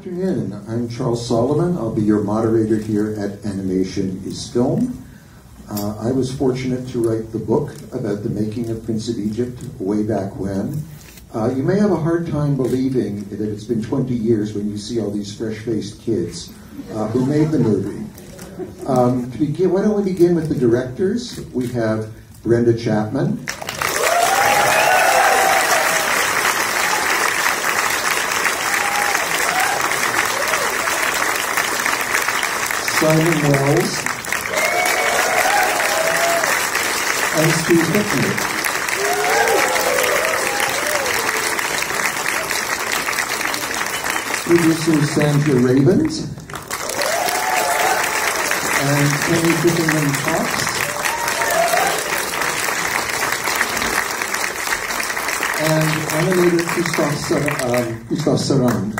afternoon. I'm Charles Solomon. I'll be your moderator here at Animation is Film. I was fortunate to write the book about the making of Prince of Egypt way back when. You may have a hard time believing that it's been 20 years when you see all these fresh-faced kids who made the movie. To begin, why don't we begin with the directors? We have Brenda Chapman. Simon Wells, and Steve Hickner. Producer Sandra Rabins, and Penney Finkleman Cox, and animator Kristof Serrand.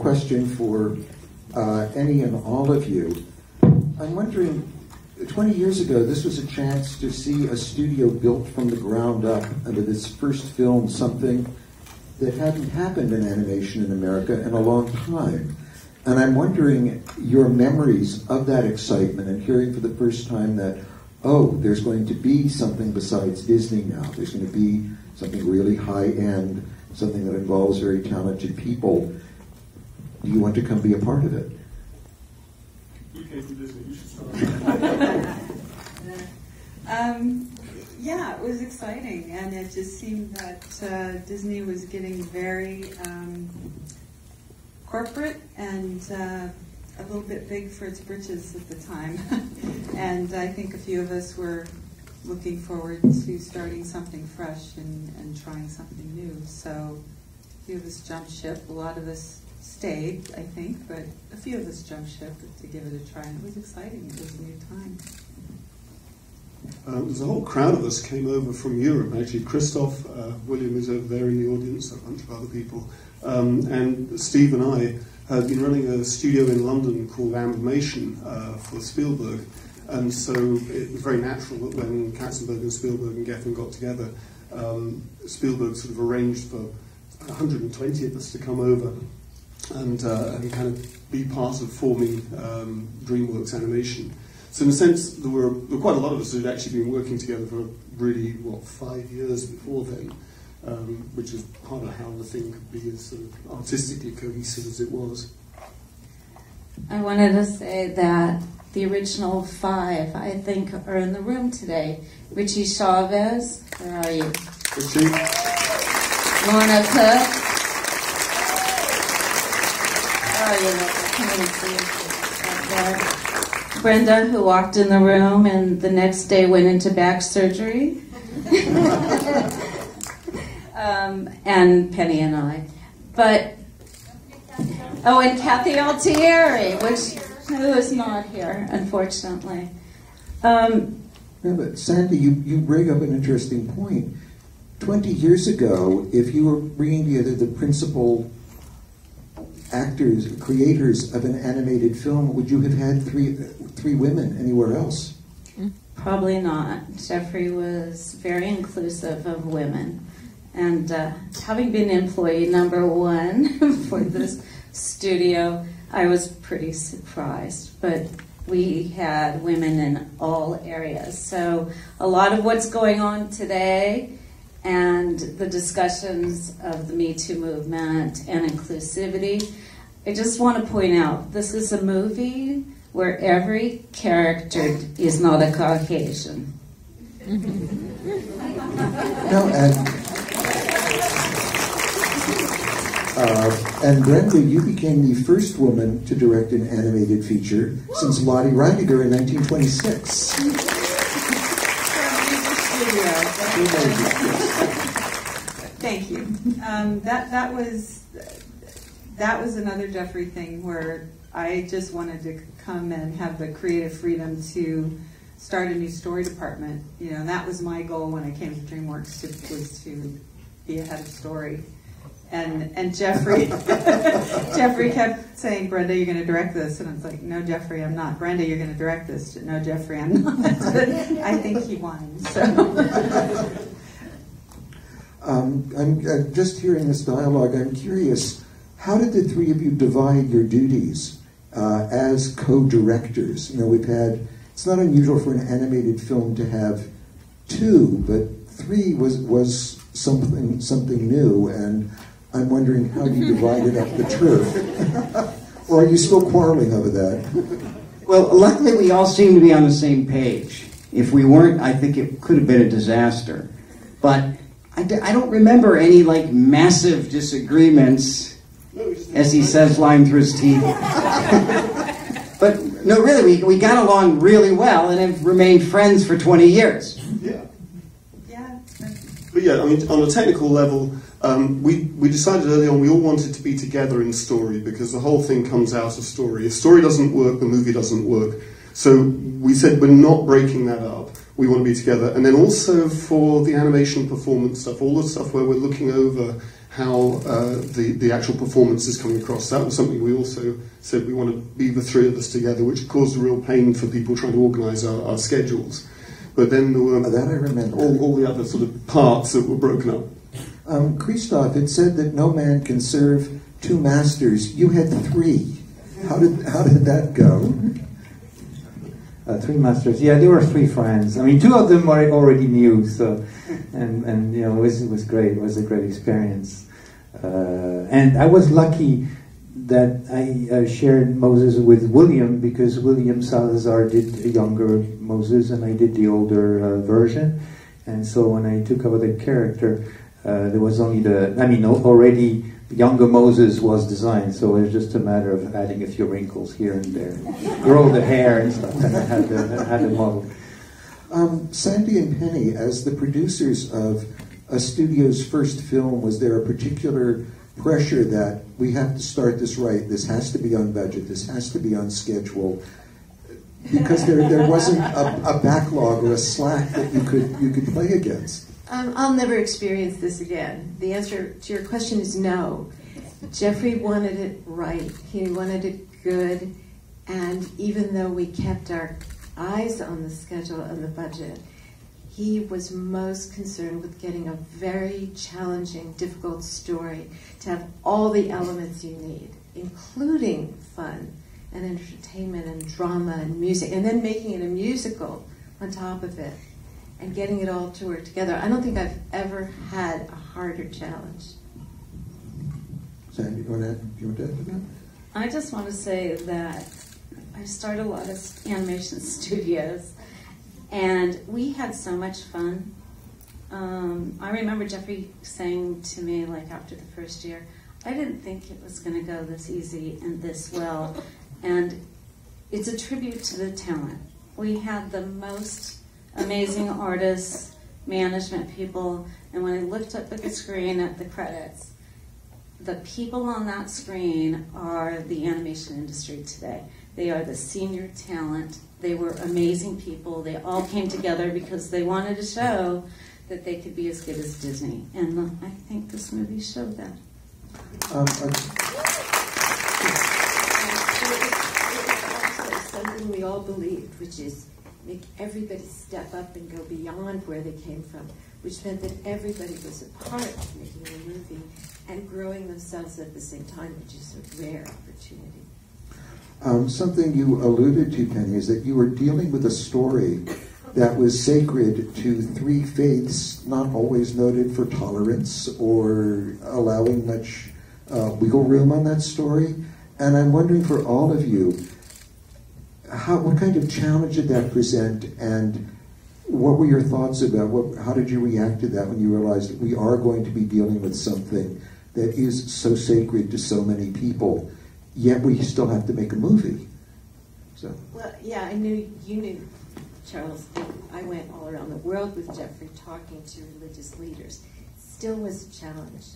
Question for any and all of you. I'm wondering, 20 years ago, this was a chance to see a studio built from the ground up under this first film, something that hadn't happened in animation in America in a long time. And I'm wondering your memories of that excitement and hearing for the first time that, oh, there's going to be something besides Disney now. There's going to be something really high-end, something that involves very talented people. Do you want to come be a part of it? You came from Disney, you should start. Yeah, it was exciting, and it just seemed that Disney was getting very corporate and a little bit big for its britches at the time. And I think a few of us were looking forward to starting something fresh and trying something new. So a few of us jumped ship, a lot of us stayed, I think, but a few of us jumped ship to give it a try, and it was exciting. It was a new time. There's a whole crowd of us came over from Europe, actually. Kristof, William is over there in the audience, a bunch of other people, and Steve and I had been running a studio in London called Amazimation for Spielberg, and so it was very natural that when Katzenberg and Spielberg and Geffen got together, Spielberg sort of arranged for 120 of us to come over and kind of be part of forming DreamWorks Animation. So in a sense, there were quite a lot of us who had actually been working together for really, what, 5 years before then, which is part of how the thing could be as sort of artistically cohesive as it was. I wanted to say that the original five, I think, are in the room today. Richie Chavez, where are you? Richie. Lorna Cook. Brenda, who walked in the room and the next day went into back surgery, and Penny and I. But oh, and Kathy Altieri, who is not here, unfortunately. Yeah, but Sandy, you bring up an interesting point. 20 years ago, if you were bringing together the principal actors, creators of an animated film, would you have had three women anywhere else? Probably not. Jeffrey was very inclusive of women. And having been employee number one for this studio, I was pretty surprised. But we had women in all areas. So a lot of what's going on today and the discussions of the Me Too movement and inclusivity. I just want to point out, this is a movie where every character is not a Caucasian. No, and Brenda, you became the first woman to direct an animated feature since Lottie Reiniger in 1926. Thank you. That was another Jeffrey thing where I just wanted to come and have the creative freedom to start a new story department. You know, that was my goal when I came to DreamWorks, was to Thea had a story. And Jeffrey kept saying, "Brenda, you're going to direct this," and I was like, "No, Jeffrey, I'm not." "Brenda, you're going to direct this." "No, Jeffrey, I'm not." I think he won. So. I'm just hearing this dialogue. I'm curious, how did the three of you divide your duties as co-directors? You know, we've had, it's not unusual for an animated film to have two, but three was something new, and I'm wondering how you divided up the turf. Or are you still quarreling over that? Well, luckily we all seem to be on the same page. If we weren't, I think it could have been a disaster. But I don't remember any, like, massive disagreements, as he says, lying through his teeth. But, no, really, we got along really well and have remained friends for 20 years. Yeah. Yeah. But, yeah, I mean, on a technical level, we decided early on we all wanted to be together in story, because the whole thing comes out of story. If story doesn't work, the movie doesn't work. So we said we're not breaking that up. We want to be together. And then also for the animation performance stuff, all the stuff where we're looking over how the actual performance is coming across. That was something we also said we want to be the three of us together, which caused a real pain for people trying to organise our schedules. But then there were that I remember. All the other sort of parts that were broken up. Kristof, it said that no man can serve two masters. You had three. How did that go? Three masters. Yeah, they were three friends. I mean, two of them I already knew. So, and you know, it was great. It was a great experience. And I was lucky that I shared Moses with William, because William Salazar did a younger Moses, and I did the older version. And so when I took over the character. There was only the, I mean, already younger Moses was designed, so it was just a matter of adding a few wrinkles here and there. Grow the hair and stuff, and I had a model. Sandy and Penny, as the producers of a studio's first film, was there a particular pressure that we have to start this right, this has to be on budget, this has to be on schedule? Because there wasn't a backlog or a slack that you could play against. I'll never experience this again. The answer to your question is no. Jeffrey wanted it right. He wanted it good. And even though we kept our eyes on the schedule and the budget, he was most concerned with getting a very challenging, difficult story to have all the elements you need, including fun and entertainment and drama and music, and then making it a musical on top of it, and getting it all to work together. I don't think I've ever had a harder challenge. Sandy, do you want to add to that? I just want to say that I started a lot of animation studios, and we had so much fun. I remember Jeffrey saying to me, like, after the first year, I didn't think it was going to go this easy and this well, and it's a tribute to the talent. We had the most amazing artists, management people, and when I looked up at the screen at the credits, the people on that screen are the animation industry today. They are the senior talent. They were amazing people. They all came together because they wanted to show that they could be as good as Disney, and I think this movie showed that. It was also something we all believed, which is make everybody step up and go beyond where they came from, which meant that everybody was a part of making the movie and growing themselves at the same time, which is a rare opportunity. Something you alluded to, Penny, is that you were dealing with a story that was sacred to three faiths not always noted for tolerance or allowing much wiggle room on that story. And I'm wondering for all of you, what kind of challenge did that present, and what were your thoughts about? How did you react to that when you realized that we are going to be dealing with something that is so sacred to so many people, yet we still have to make a movie? So. Well, yeah, I knew you knew, Charles. I went all around the world with Jeffrey talking to religious leaders. It still was a challenge.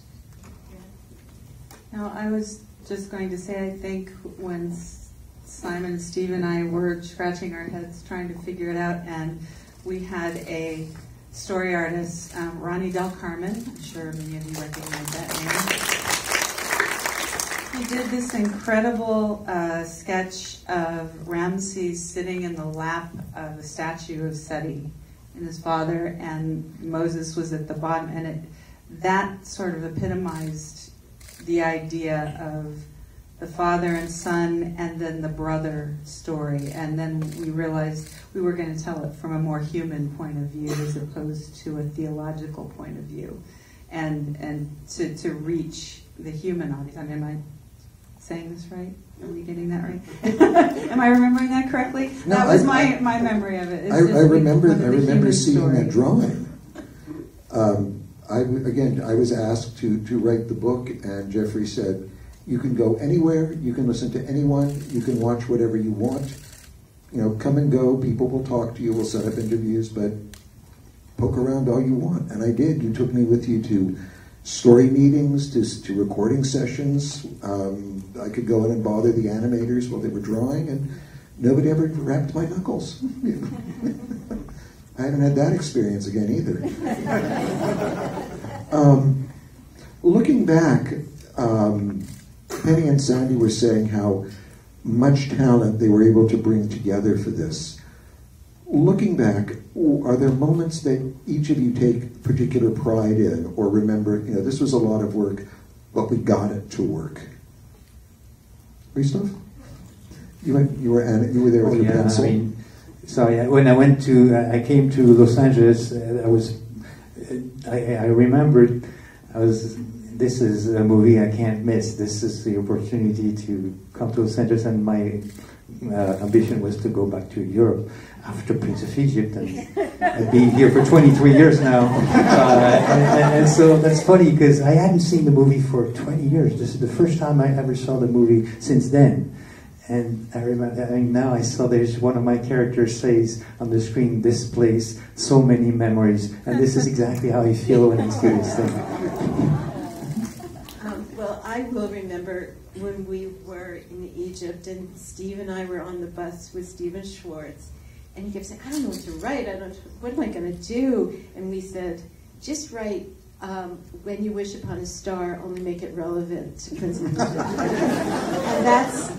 Yeah. Now, I was just going to say, I think once Simon, Steve, and I were scratching our heads trying to figure it out, and we had a story artist Ronnie Del Carmen. I'm sure many of you recognize that name. He did this incredible sketch of Ramses sitting in the lap of the statue of Seti and his father, and Moses was at the bottom, and that sort of epitomized the idea of the father and son, and then the brother story. And then we realized we were going to tell it from a more human point of view as opposed to a theological point of view, and to reach the human audience. I mean, am I saying this right? Are we getting that right? Am I remembering that correctly? No, that was my memory of it. I remember seeing that drawing. I was asked to write the book, and Jeffrey said, "You can go anywhere, you can listen to anyone, you can watch whatever you want. You know, come and go, people will talk to you, we'll set up interviews, but poke around all you want." And I did. You took me with you to story meetings, to recording sessions. I could go in and bother the animators while they were drawing, and nobody ever wrapped my knuckles. I haven't had that experience again either. Looking back, Penny and Sandy were saying how much talent they were able to bring together for this. Looking back, are there moments that each of you take particular pride in, or remember, you know, this was a lot of work, but we got it to work? Kristof, you were there with your pencil. I mean, when I went to, I came to Los Angeles. I remembered, I was. This is a movie I can't miss. This is the opportunity to come to Los Angeles, and my ambition was to go back to Europe after Prince of Egypt, and being here for 23 years now. And so that's funny, because I hadn't seen the movie for 20 years. This is the first time I ever saw the movie since then. And I remember, now I saw there's one of my characters says on the screen, "This place, so many memories," and this is exactly how I feel when I see this thing. I will remember when we were in Egypt, and Steve and I were on the bus with Stephen Schwartz, and he kept saying, "I don't know what to write, what am I going to do?" And we said, "Just write, when you wish upon a star, only make it relevant to Prince of Egypt."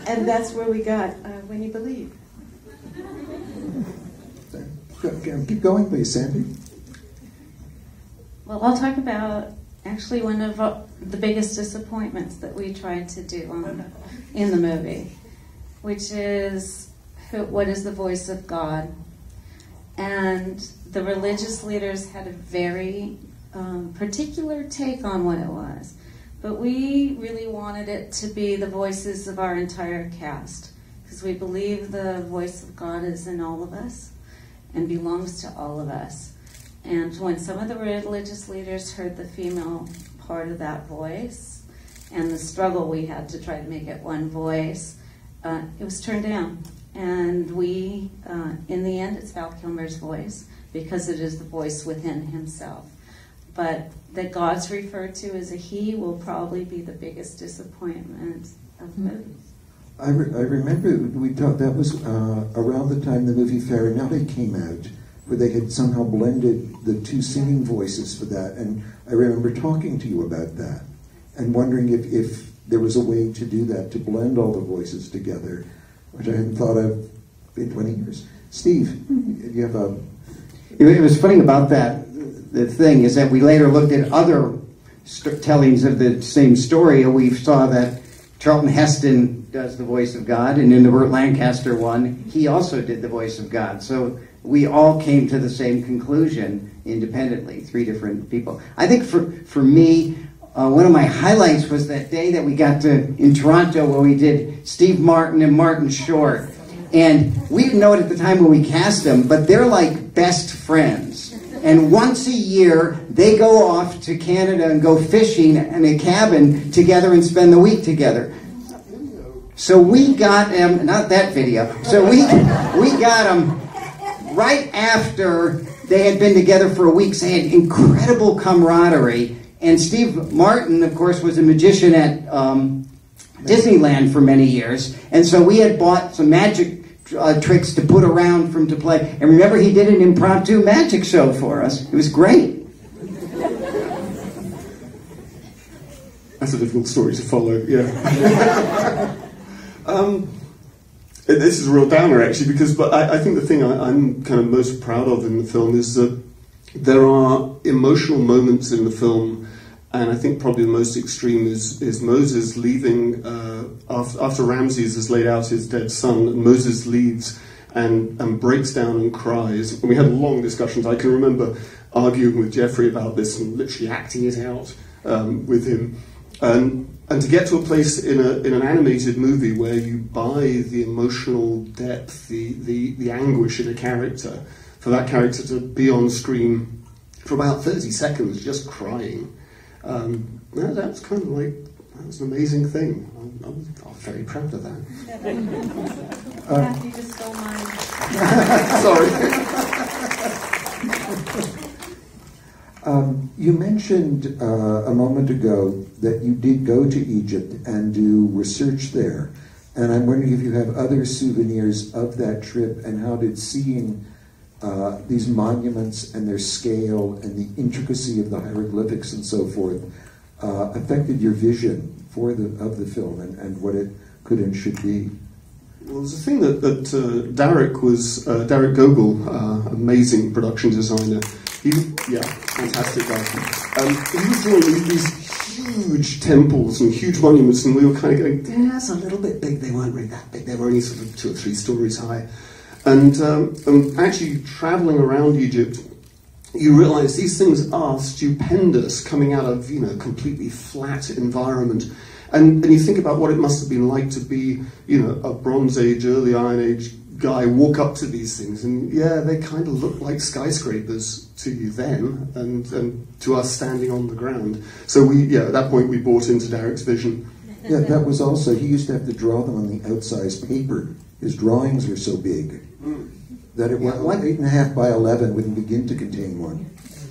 and that's where we got When You Believe. Keep going, please, Sandy. Well, I'll talk about actually one of the biggest disappointments that we tried to do in the movie, which is what is the voice of God. And the religious leaders had a very particular take on what it was, but we really wanted it to be the voices of our entire cast, because we believe the voice of God is in all of us and belongs to all of us. And when some of the religious leaders heard the female part of that voice, and the struggle we had to try to make it one voice, it was turned down. And we, in the end, it's Val Kilmer's voice, because it is the voice within himself. But that God's referred to as a he will probably be the biggest disappointment of movies. I remember we talked, that was around the time the movie Farinelli came out, where they had somehow blended the two singing voices for that. And I remember talking to you about that and wondering if there was a way to do that, to blend all the voices together, which I hadn't thought of in 20 years. Steve, you have a... It was funny about that, the thing, is that we later looked at other tellings of the same story, and we saw that Charlton Heston does the voice of God, and in the Burt Lancaster one, he also did the voice of God. So we all came to the same conclusion independently, three different people. I think for me, one of my highlights was that day that we got to, in Toronto, where we did Steve Martin and Martin Short. And we didn't know it at the time when we cast them, but they're like best friends. And once a year, they go off to Canada and go fishing in a cabin together and spend the week together. So we got them, not that video, so we got them right after they had been together for a week. They had incredible camaraderie. And Steve Martin, of course, was a magician at Disneyland for many years. And so we had bought some magic tricks to put around from to play. And remember, he did an impromptu magic show for us. It was great. That's a difficult story to follow, yeah. This is a real downer, actually, because I think the thing I'm kind of most proud of in the film is that there are emotional moments in the film, and I think probably the most extreme is Moses leaving, after Ramses has laid out his dead son, Moses leaves and breaks down and cries. And we had long discussions. I can remember arguing with Jeffrey about this and literally acting it out with him. And to get to a place in an animated movie where you buy the emotional depth, the anguish in a character, for that character to be on screen for about 30 seconds just crying, that's kind of like, that was an amazing thing. I'm very proud of that. Kathy just stole mine. Sorry. You mentioned a moment ago that you did go to Egypt and do research there, and I'm wondering if you have other souvenirs of that trip, and how did seeing these monuments and their scale and the intricacy of the hieroglyphics and so forth affected your vision of the film and what it could and should be? Well, there's a thing that Derek Gogol, amazing production designer. Yeah, fantastic guy. He was doing these huge temples and huge monuments, and we were kind of going, yeah, that's a little bit big. They weren't really that big. They were only sort of 2 or 3 stories high. And actually traveling around Egypt, you realize these things are stupendous, coming out of, you know, completely flat environment. And you think about what it must have been like to be, you know, a Bronze Age, early Iron Age guy, walk up to these things, and yeah, they kind of look like skyscrapers to you then, and to us standing on the ground. So we, yeah, at that point we bought into Derek's vision. Yeah, that was also, he used to have to draw them on the outsized paper. His drawings were so big that it went, what, 8.5 by 11 wouldn't begin to contain one.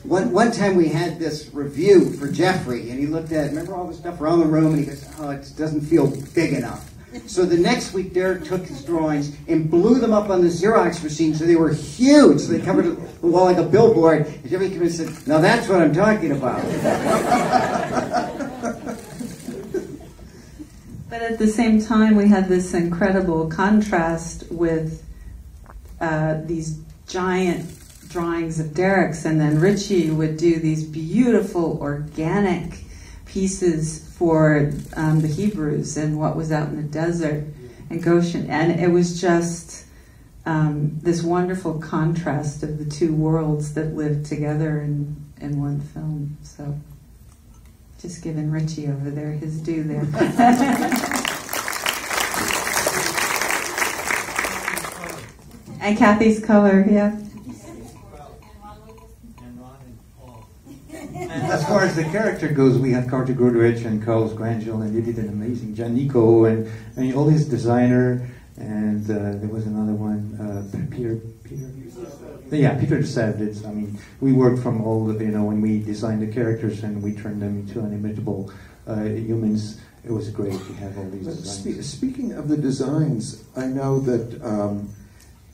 One time we had this review for Jeffrey, and he looked at it, remember all the stuff around the room, and he goes, oh, it doesn't feel big enough. So the next week, Derek took his drawings and blew them up on the Xerox machine, so they were huge. So they covered the wall like a billboard. And Jeffrey came and said, now that's what I'm talking about. But at the same time, we had this incredible contrast with these giant drawings of Derek's, and then Richie would do these beautiful organic pieces for the Hebrews and what was out in the desert and Goshen. And it was just this wonderful contrast of the two worlds that lived together in one film. So just giving Richie over there his due there. And Kathy's color, yeah. As far as the character goes, we had Carter Goodrich and Carlos Granville, and they did an amazing John Nico, and all his designer, and there was another one, Peter Savitz. I mean, we worked from all the, you know, when we designed the characters and we turned them into inimitable humans. It was great to have all these designs. Speaking of the designs, I know that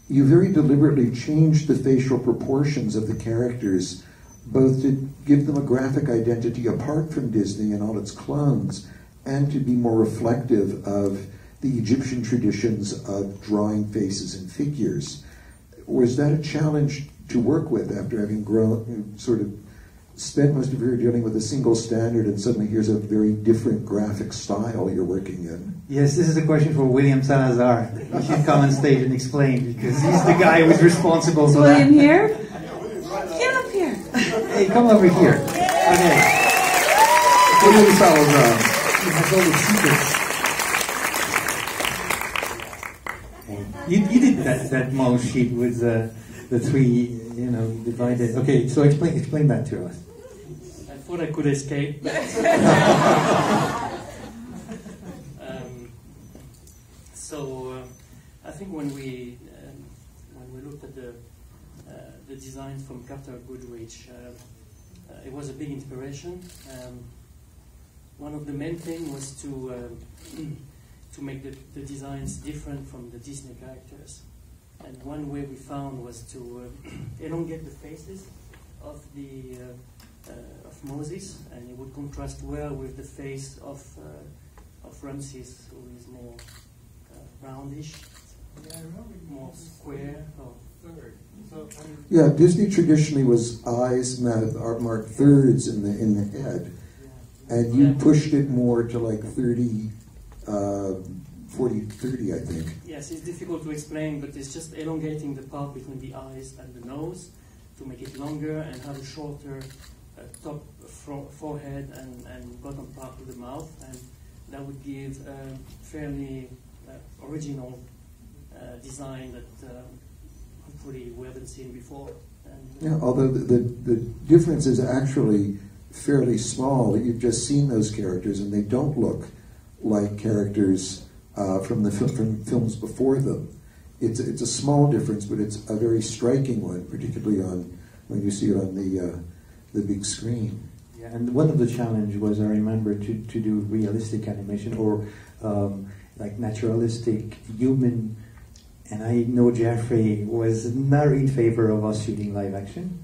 you very deliberately changed the facial proportions of the characters, both to give them a graphic identity apart from Disney and all its clones, and to be more reflective of the Egyptian traditions of drawing faces and figures. Was that a challenge to work with after having grown, sort of spent most of your dealing with a single standard, and suddenly here's a very different graphic style you're working in? Yes, this is a question for William Salazar. He should come on stage and explain, because he's the guy who's responsible for that. William here? Hey, come over here. Okay. William Salazar. He has all the secrets. You did that mole sheet with the three, you know, divided. Okay, so explain that to us. I thought I could escape. I think when we looked at the design from Carter Goodrich, it was a big inspiration. One of the main things was to make the designs different from the Disney characters. And one way we found was to elongate the faces of the of Moses, and it would contrast well with the face of Ramses, who is more roundish, more square. Or third. So, yeah, Disney traditionally was eyes, mouth, art mark thirds in the head, yeah. And you pushed it more to like 30. 40-30, I think. Yes, it's difficult to explain, but it's just elongating the part between the eyes and the nose to make it longer and have a shorter top forehead and bottom part of the mouth, and that would give a fairly original design that hopefully we haven't seen before. And, yeah, although the difference is actually fairly small. You've just seen those characters, and they don't look like characters from films before them. It's a small difference, but it's a very striking one, particularly on when you see it on the big screen. Yeah, and one of the challenge was, I remember, to do realistic animation or like naturalistic human. And I know Jeffrey was not in favor of us shooting live action.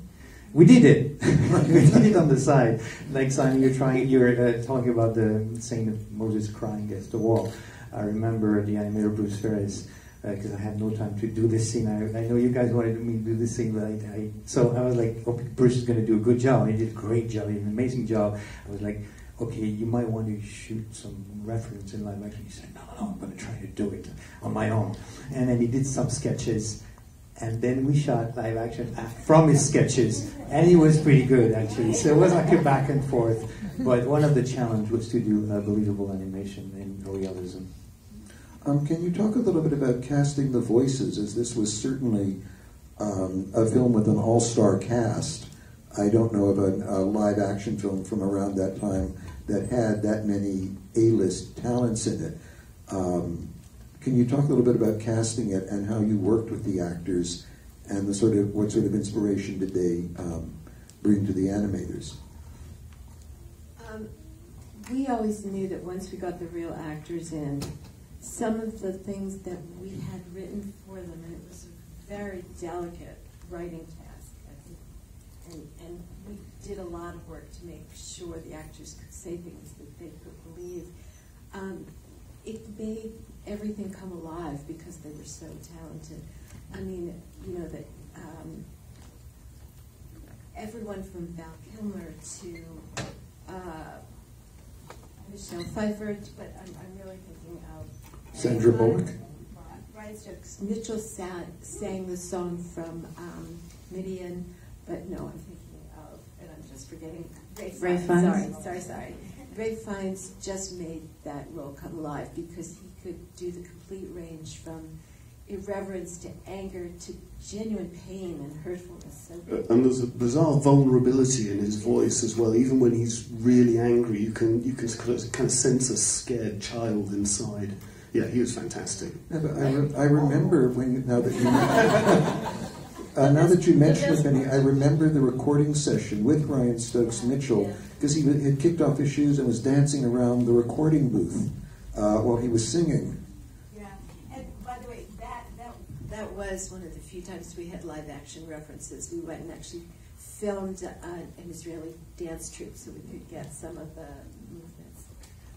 We did it. We did it on the side. Like Simon, you're talking about the scene of Moses crying against the wall. I remember the animator Bruce Ferris, because I had no time to do this scene. I know you guys wanted me to do this scene, but so I was like, okay, Bruce is going to do a good job. He did a great job, he did an amazing job. I was like, okay, you might want to shoot some reference in live action. He said, no, I'm going to try to do it on my own. And then he did some sketches, and then we shot live action from his sketches, and it was pretty good, actually. So it was like a back and forth. But one of the challenges was to do believable animation and realism. Can you talk a little bit about casting the voices, as this was certainly a film with an all-star cast? I don't know of a live action film from around that time that had that many A-list talents in it. Can you talk a little bit about casting it and how you worked with the actors and the sort of what sort of inspiration did they bring to the animators? We always knew that once we got the real actors in, some of the things that we had written for them, and it was a very delicate writing task, I think, and we did a lot of work to make sure the actors could say things that they could believe. It made everything come alive because they were so talented. I mean, you know, that everyone from Val Kilmer to Michelle Pfeiffer, but I'm really thinking of Sandra Bullock. Mitchell sang the song from Midian, but no, I'm thinking of, and I'm just forgetting, Ray Fiennes. Sorry. Ray Fiennes just made that role come alive because he could do the complete range from irreverence to anger to genuine pain and hurtfulness. So and there's a bizarre vulnerability in his voice as well. Even when he's really angry, you can kind of sense a scared child inside. Yeah, he was fantastic. Yeah, but I remember when now that you mentioned Penney, I remember the recording session with Ryan Stokes Mitchell, because he had kicked off his shoes and was dancing around the recording booth while he was singing. That was one of the few times we had live action references. We went and actually filmed an Israeli dance troupe so we could get some of the movements.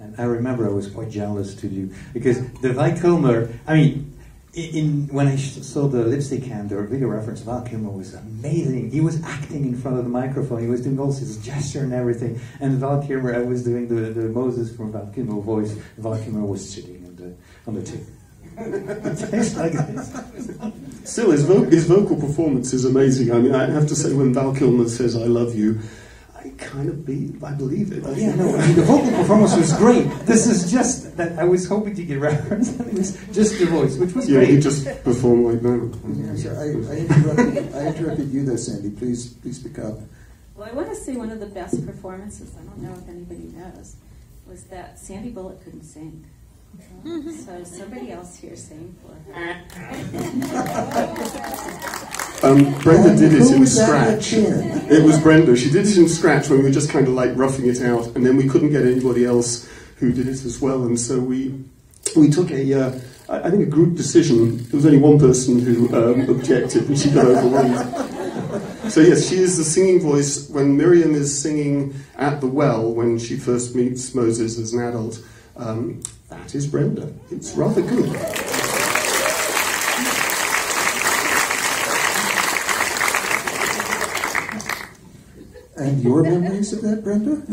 And I remember I was quite jealous to you because the Val Kilmer, I mean, when I saw the lipstick hand or video reference, Val Kilmer was amazing. He was acting in front of the microphone. He was doing all his gesture and everything. And Val Kilmer, I was doing the Moses from Val Kilmer voice. Val Kilmer was sitting on the table. Still, his vocal performance is amazing. I mean, I have to say, when Val Kilmer says "I love you," I kind of believe it. Yeah, no, I mean, the vocal performance was great. This is just that I was hoping to get reference. It was just the voice, which was great. Yeah, he just performed like that. I interrupted you, though, Sandy. Please pick up. Well, I want to say one of the best performances. I don't know if anybody knows. Was that Sandy Bullock couldn't sing. So somebody else here sang for her. Brenda did it in Scratch. It was Brenda. She did it in Scratch when we were just kind of like roughing it out, and then we couldn't get anybody else who did it as well, and so we we took a, I think, a group decision. There was only one person who objected, and she got overwhelmed. So yes, she is the singing voice when Miriam is singing at the well when she first meets Moses as an adult. That is Brenda. It's rather good. And your memories of that, Brenda?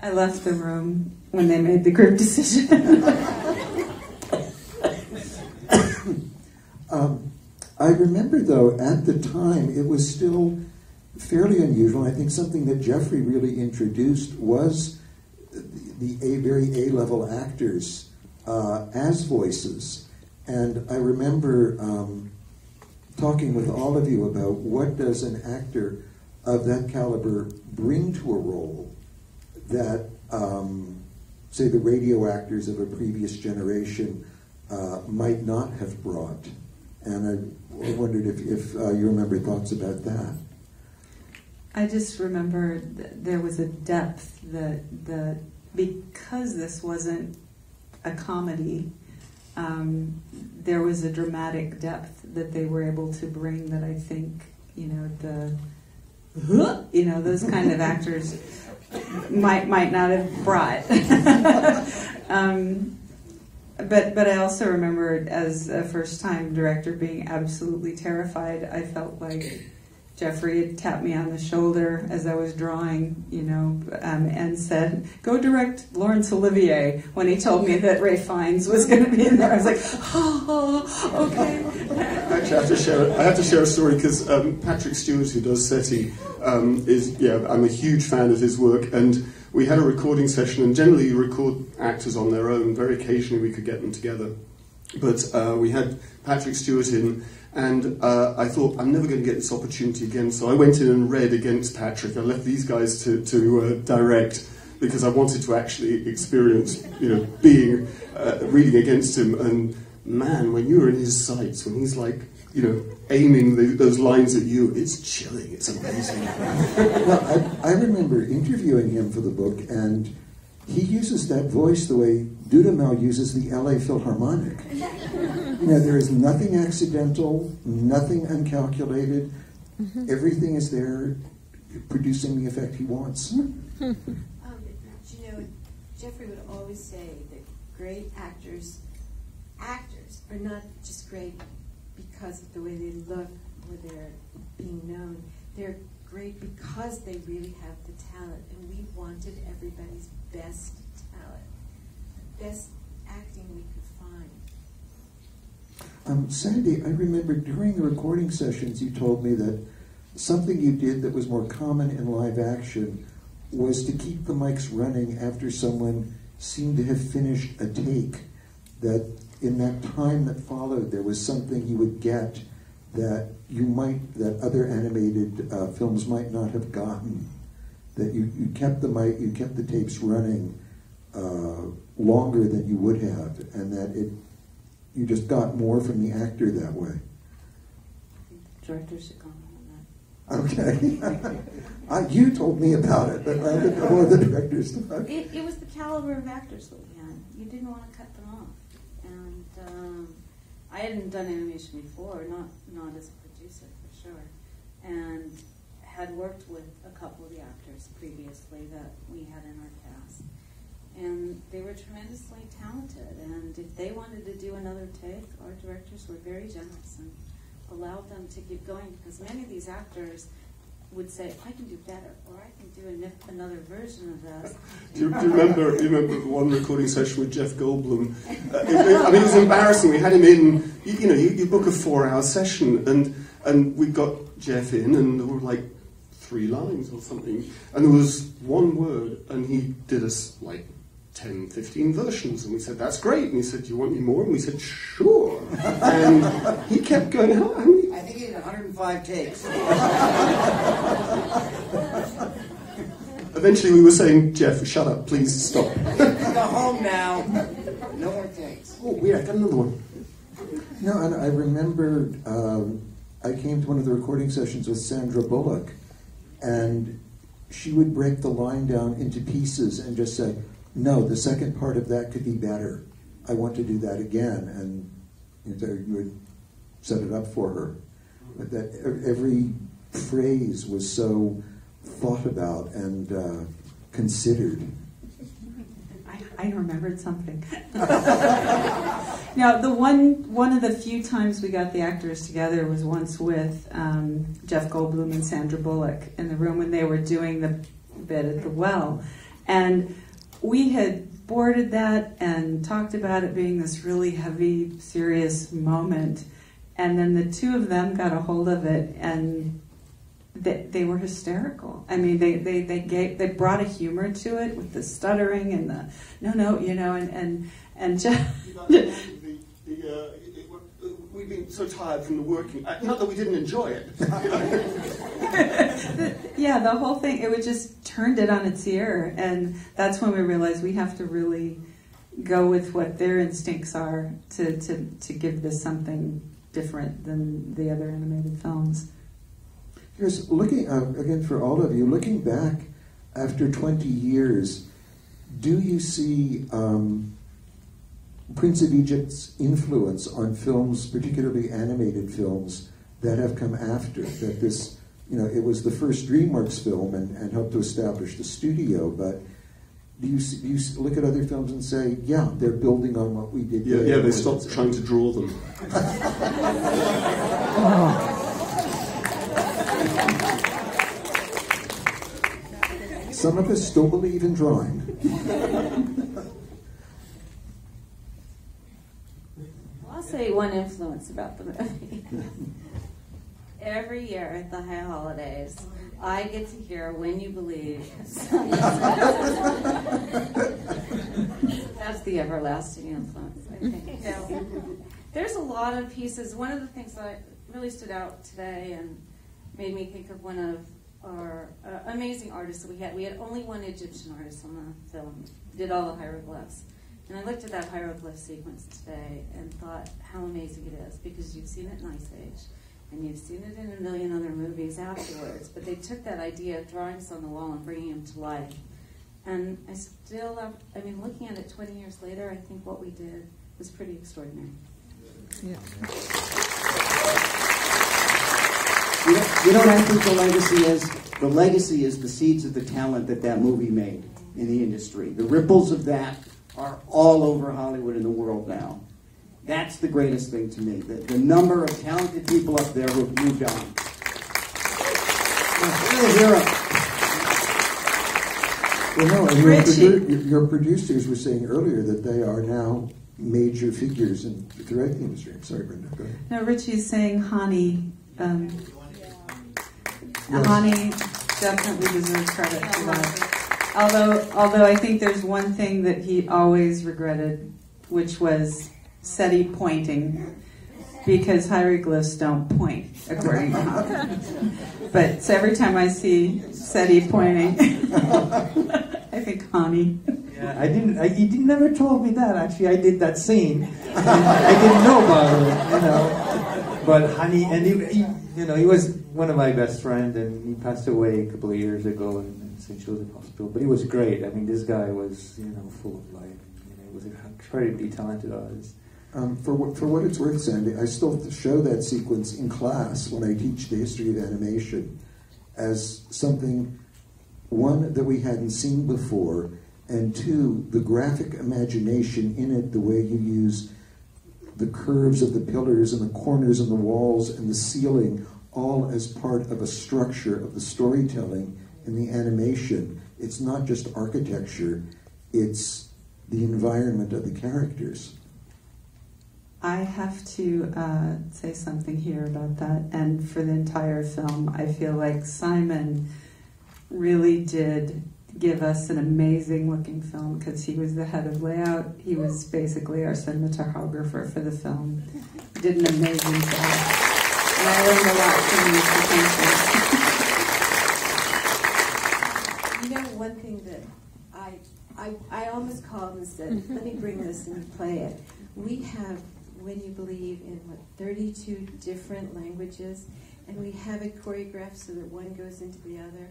I left the room when they made the group decision. I remember, though, at the time, it was still fairly unusual. I think something that Jeffrey really introduced was the very A-level actors as voices. And I remember talking with all of you about what does an actor of that caliber bring to a role that, say, the radio actors of a previous generation might not have brought. And I wondered if you remember thoughts about that. I just remember there was a depth that because this wasn't a comedy, there was a dramatic depth that they were able to bring that I think, those kind of actors might not have brought. But I also remembered as a first-time director being absolutely terrified. I felt like Jeffrey had tapped me on the shoulder as I was drawing, and said, "Go direct Laurence Olivier." When he told me that Ralph Fiennes was going to be in there, I was like, "Oh, okay." Actually, I have to share a story because Patrick Stewart, who does SETI, I'm a huge fan of his work. And we had a recording session, and generally you record actors on their own. Very occasionally we could get them together. But we had Patrick Stewart in, and I thought, I'm never going to get this opportunity again, so I went in and read against Patrick. I left these guys to direct, because I wanted to actually experience being reading against him. And man, when you're in his sights, when he's like, aiming those lines at you, it's chilling, it's amazing. Well, I remember interviewing him for the book, and he uses that voice the way Dudamel uses the LA Philharmonic. There is nothing accidental, nothing uncalculated. Mm-hmm. Everything is there, producing the effect he wants. Jeffrey would always say that great actors are not just great because of the way they look or they're being known. They're great because they really have the talent, and we wanted everybody's best talent, best acting we could find. Sandy, I remember during the recording sessions you told me that something you did that was more common in live action was to keep the mics running after someone seemed to have finished a take, that in that time that followed, there was something you would get that that other animated films might not have gotten. That you kept the mic, you kept the tapes running longer than you would have, and that you just got more from the actor that way. The director should comment on that. Okay, you told me about it, but I didn't know what the directors thought. It was the caliber of actors that we had. You didn't want to cut them off. And I hadn't done animation before, not as a producer for sure, and had worked with a couple of the actors previously that we had in our cast, and they were tremendously talented. And if they wanted to do another take, our directors were very generous and allowed them to keep going, because many of these actors would say, "I can do better," or "I can do another version of that." Do you remember one recording session with Jeff Goldblum? It was embarrassing. We had him in. You book a 4-hour session, and we got Jeff in, and there were like 3 lines or something, and there was one word, and he did us like 10, 15 versions, and we said, "That's great," and he said, "Do you want any more?" And we said, "Sure," and he kept going. How many? I think he did 105 takes. Eventually we were saying, "Jeff, shut up, please stop. Go home now. No more takes." Oh, yeah, I got another one. No, and I remember I came to one of the recording sessions with Sandra Bullock, and she would break the line down into pieces and just say, no, the second part of that could be better. I want to do that again. And you would set it up for her. But that every phrase was so thought about and considered. I remembered something. Now, the one of the few times we got the actors together was once with Jeff Goldblum and Sandra Bullock in the room when they were doing the bit at the well. And we had boarded that and talked about it being this really heavy, serious moment. And then the two of them got a hold of it, and they were hysterical. I mean, they brought a humor to it with the stuttering and the no, you know, and just. We've been so tired from the working. Not that we didn't enjoy it. You know? Yeah, the whole thing. It was just turned it on its ear, and that's when we realized we have to really go with what their instincts are to give this something different than the other animated films. Here's looking again for all of you. Looking back after 20 years, do you see Prince of Egypt's influence on films, particularly animated films, that have come after? That this, you know, it was the first DreamWorks film and helped to establish the studio. But do you look at other films and say, yeah, they're building on what we did? Yeah, they stopped trying to draw them. Oh. Some of us still believe in drawing. Well, I'll say one influence about the movie. Every year at the high holidays, I get to hear "When You Believe." That's the everlasting influence, I think. So, there's a lot of pieces. One of the things that really stood out today and made me think of one of our amazing artists that we had. We had only one Egyptian artist on the film, did all the hieroglyphs. And I looked at that hieroglyph sequence today and thought how amazing it is, because you've seen it in Ice Age, and you've seen it in a million other movies afterwards, but they took that idea of drawings on the wall and bringing them to life. And I still, I mean, looking at it 20 years later, I think what we did was pretty extraordinary. Yeah. You know what I think the legacy is? The legacy is the seeds of the talent that that movie made in the industry. The ripples of that are all over Hollywood and the world now. That's the greatest thing to me, the number of talented people up there who've moved on. Well, no, your producers were saying earlier that they are now major figures in the directing industry. I'm sorry, Brenda, go ahead. No, Richie's saying Hani. Yes. Hani definitely deserves credit for that. Although I think there's one thing that he always regretted, which was SETI pointing, because hieroglyphs don't point, according to Hani. But so every time I see SETI pointing, I think Hani. Yeah, he never told me that. Actually, I did that scene. I didn't know about it, you know. But Hani, and he, you know, he was one of my best friends, and he passed away a couple of years ago in St. Joseph Hospital. But he was great. I mean, this guy was, you know, full of life. You know, he was an incredibly talented artist. For what it's worth, Sandy, I still show that sequence in class when I teach the history of animation as something, one, that we hadn't seen before, and two, the graphic imagination in it, the way you use the curves of the pillars and the corners and the walls and the ceiling, all as part of a structure of the storytelling and the animation. It's not just architecture, it's the environment of the characters. I have to say something here about that, and for the entire film, I feel like Simon really did give us an amazing looking film, because he was the head of layout. He was basically our cinematographer for the film. He did an amazing job. And I learned a lot from these professors. You know, one thing that I almost called and said, let me bring this and play it. We have When You Believe in, what, 32 different languages, and we have it choreographed so that one goes into the other.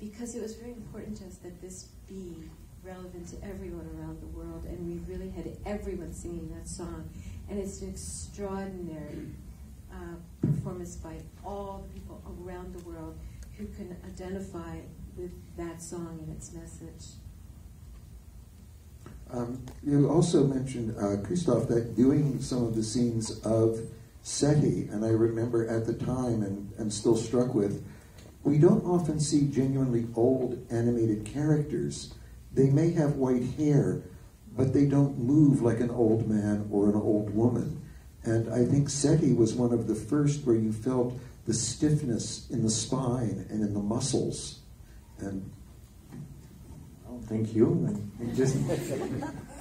because it was very important to us that this be relevant to everyone around the world, and we really had everyone singing that song. And it's an extraordinary performance by all the people around the world who can identify with that song and its message. You also mentioned, Kristof, that doing some of the scenes of SETI, and I remember at the time, and I'm still struck with, we don't often see genuinely old animated characters. They may have white hair, but they don't move like an old man or an old woman. And I think SETI was one of the first where you felt the stiffness in the spine and in the muscles. And thank you.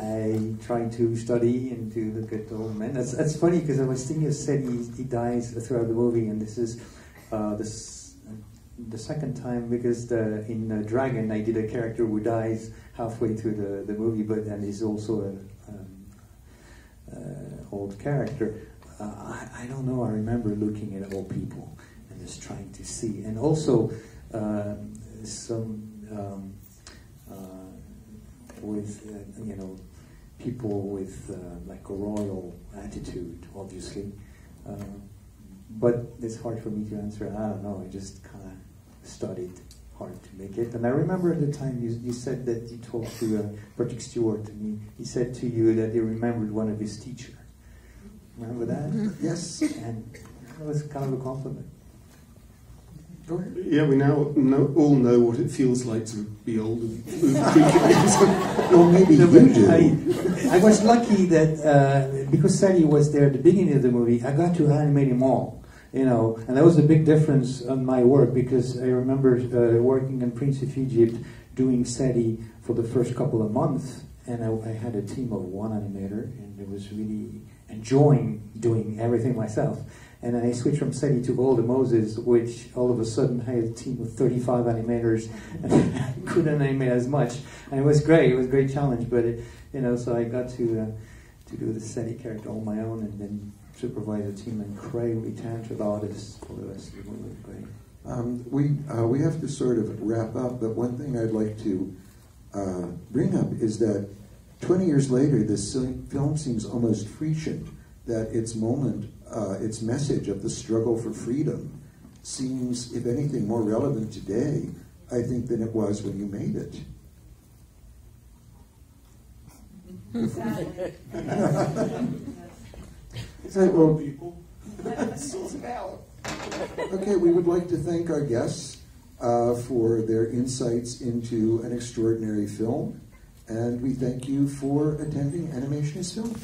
I try to study and to look at old men. That's funny, because I was thinking of SETI, he dies throughout the movie, and this is the second time, because in Dragon I did a character who dies halfway through the movie, and is also an old character. I don't know, I remember looking at old people and just trying to see. And also with people with like a royal attitude, obviously. But it's hard for me to answer. I don't know, I just kind of studied hard to make it. And I remember at the time you said that you talked to Patrick Stewart, and he said to you that he remembered one of his teachers. Remember that? Yes. And that was kind of a compliment. Yeah, we now all know what it feels like to be old. Or maybe you do. I was lucky that because SETI was there at the beginning of the movie, I got to animate him all. And that was a big difference on my work, because I remember working on Prince of Egypt, doing SETI for the first couple of months, and I had a team of one animator, and it was really enjoying doing everything myself. And I switched from SETI to All the Moses, which all of a sudden I had a team of 35 animators, and I couldn't animate as much. And it was great. It was a great challenge. But so I got to do the SETI character on my own, and then supervise a team and incredibly talented artists for the rest of the movie. Great. We have to sort of wrap up, but one thing I'd like to bring up is that 20 years later, this film seems almost prescient, that its moment. Its message of the struggle for freedom seems, if anything, more relevant today, I think, than it was when you made it. Exactly. Well, people. Okay, we would like to thank our guests for their insights into an extraordinary film, and we thank you for attending Animation is Film.